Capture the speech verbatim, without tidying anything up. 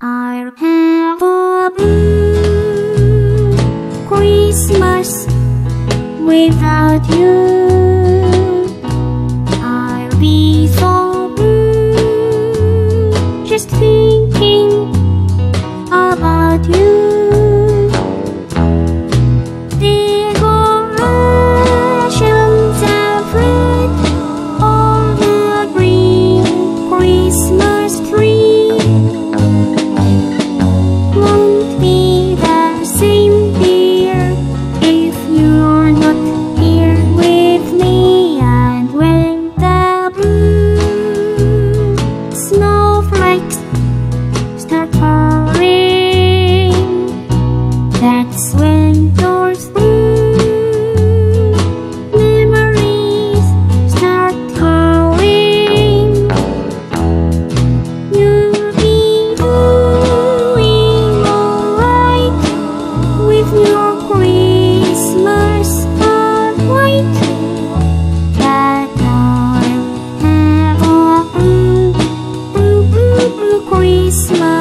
I'll have a blue Christmas without you. I'll be so blue just thinking about you. Decorations are red on the green Christmas tree. Won't be the same, dear, if you're not here with me. And when the blue snowflakes start pouring, that's when those blue memories start calling. You'll be doing alright with your Christmas spotlight. But I'll have a blue, blue, blue, blue Christmas.